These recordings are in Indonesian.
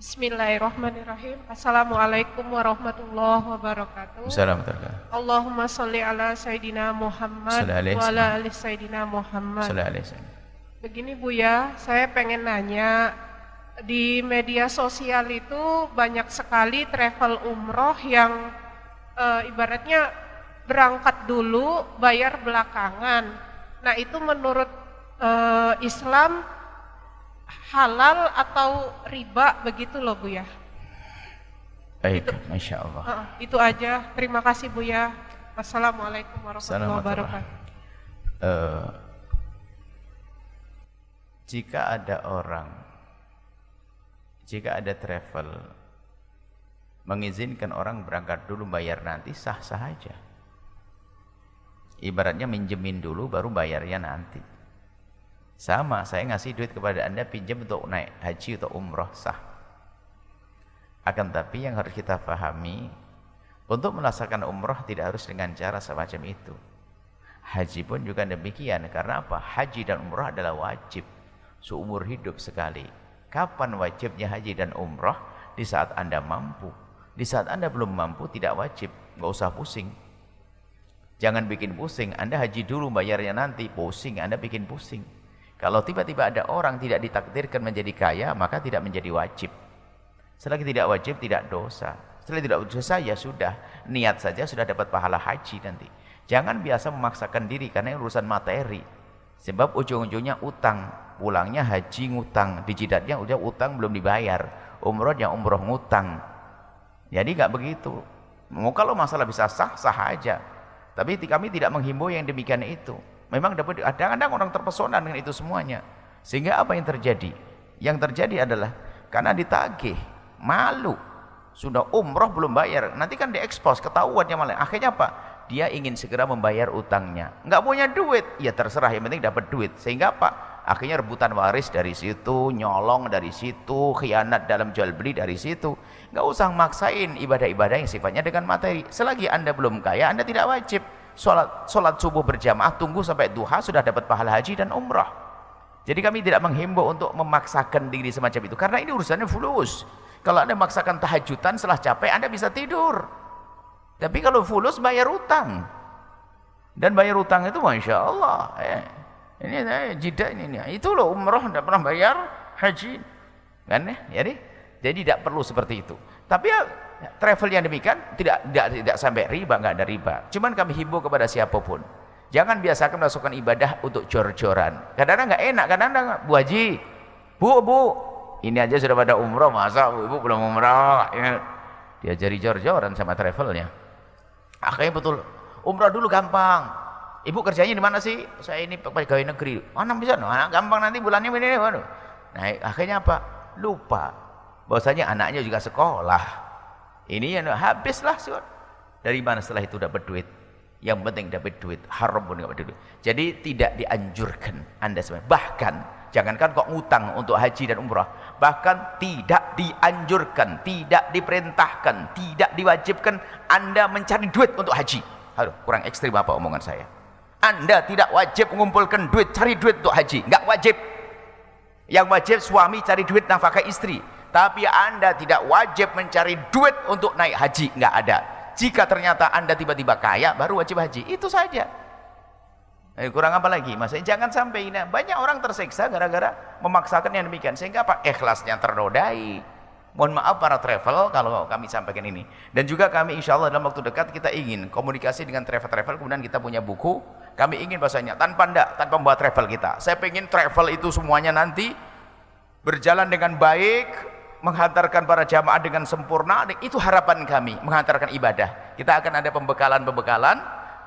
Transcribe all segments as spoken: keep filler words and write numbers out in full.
Bismillahirrahmanirrahim. Assalamualaikum warahmatullahi wabarakatuh. Assalamualaikum. Allahumma salli ala Sayyidina Muhammad wa ala ali Sayyidina Muhammad. Begini Buya, saya pengen nanya, di media sosial itu banyak sekali travel umroh yang e, ibaratnya berangkat dulu, bayar belakangan. Nah itu menurut e, Islam halal atau riba begitu loh Bu ya. Baik, Masya Allah. Uh, itu aja, terima kasih Bu ya. Wassalamualaikum warahmatullahi wabarakatuh. Uh, jika ada orang, jika ada travel mengizinkan orang berangkat dulu bayar nanti, sah-sah aja. Ibaratnya minjemin dulu baru bayarnya nanti. Sama, saya ngasih duit kepada Anda pinjam untuk naik haji atau umroh, sah. Akan tapi yang harus kita pahami, untuk melaksanakan umroh tidak harus dengan cara semacam itu. Haji pun juga demikian, karena apa? Haji dan umroh adalah wajib seumur hidup sekali. Kapan wajibnya haji dan umroh? Di saat Anda mampu. Di saat Anda belum mampu tidak wajib, nggak usah pusing. Jangan bikin pusing, Anda haji dulu bayarnya nanti, pusing, Anda bikin pusing. Kalau tiba-tiba ada orang tidak ditakdirkan menjadi kaya, maka tidak menjadi wajib. Selagi tidak wajib, tidak dosa. Selagi tidak dosa, ya sudah. Niat saja sudah dapat pahala haji nanti. Jangan biasa memaksakan diri karena urusan materi. Sebab ujung-ujungnya utang. Pulangnya haji ngutang. Di jidatnya udah utang belum dibayar. Umroh yang umroh ngutang. Jadi gak begitu. Mau kalau masalah bisa sah, sah aja. Tapi kami tidak menghimbau yang demikian itu. Memang dapat kadang-kadang orang terpesona dengan itu semuanya. Sehingga apa yang terjadi? Yang terjadi adalah karena ditagih, malu. Sudah umroh belum bayar, nanti kan diekspos, ketahuannya malah. Akhirnya apa? Dia ingin segera membayar utangnya. Enggak punya duit, ya terserah, yang penting dapat duit. Sehingga apa? Akhirnya rebutan waris dari situ, nyolong dari situ, khianat dalam jual beli dari situ. Enggak usah maksain ibadah-ibadah yang sifatnya dengan materi. Selagi Anda belum kaya, Anda tidak wajib. Sholat, sholat subuh berjamaah, tunggu sampai duha sudah dapat pahala haji dan umrah. Jadi kami tidak menghimbau untuk memaksakan diri semacam itu, karena ini urusannya fulus. Kalau Anda memaksakan tahajudan setelah capek, Anda bisa tidur. Tapi kalau fulus, bayar utang. Dan bayar utang itu Masya Allah, eh, ini eh, jidat ini, ini itu loh umrah, tidak pernah bayar haji kan, eh? Jadi jadi tidak perlu seperti itu. Tapi ya, travel yang demikian tidak, tidak tidak sampai riba, nggak ada riba. Cuman kami himbau kepada siapapun, jangan biasakan melakukan ibadah untuk jor-joran. Kadang-kadang nggak enak, kadang-kadang Bu Haji, Bu Bu, ini aja sudah pada umroh, masa Bu Ibu belum umroh? Ya. Diajari jor-joran sama travelnya. Akhirnya betul, umroh dulu gampang. Ibu kerjanya di mana sih? Saya ini pegawai negeri. Mana bisa? Nah, gampang nanti bulannya ini. Waduh. Nah, akhirnya apa? Lupa. Bahwasanya anaknya juga sekolah. Ini yang habislah surat. Dari mana setelah itu dapat duit? Yang penting dapat duit, haram pun dapat duit. Jadi tidak dianjurkan Anda sebenarnya. Bahkan jangankan kok ngutang untuk haji dan umrah, bahkan tidak dianjurkan, tidak diperintahkan, tidak diwajibkan Anda mencari duit untuk haji. Aduh, kurang ekstrim apa omongan saya? Anda tidak wajib mengumpulkan duit, cari duit untuk haji, nggak wajib. Yang wajib suami cari duit nafkah istri. Tapi Anda tidak wajib mencari duit untuk naik haji, nggak ada. Jika ternyata Anda tiba-tiba kaya, baru wajib haji. Itu saja. Eh, kurang apa lagi? Maksudnya jangan sampai ini. Banyak orang tersiksa gara-gara memaksakan yang demikian. Sehingga apa? Ikhlasnya ternodai. Mohon maaf para travel kalau kami sampaikan ini. Dan juga kami insya Allah dalam waktu dekat kita ingin komunikasi dengan travel-travel. Kemudian kita punya buku. Kami ingin bahasanya tanpa ndak, tanpa membawa travel kita. Saya pengen travel itu semuanya nanti berjalan dengan baik. Menghantarkan para jamaah dengan sempurna, itu harapan kami, menghantarkan ibadah. Kita akan ada pembekalan-pembekalan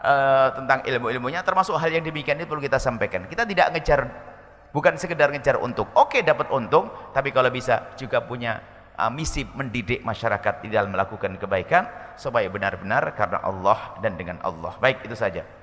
uh, tentang ilmu-ilmunya, termasuk hal yang demikian itu perlu kita sampaikan. Kita tidak ngejar, bukan sekedar ngejar untung. Oke, dapat untung, tapi kalau bisa juga punya uh, misi mendidik masyarakat di dalam melakukan kebaikan supaya benar-benar karena Allah dan dengan Allah. Baik, itu saja.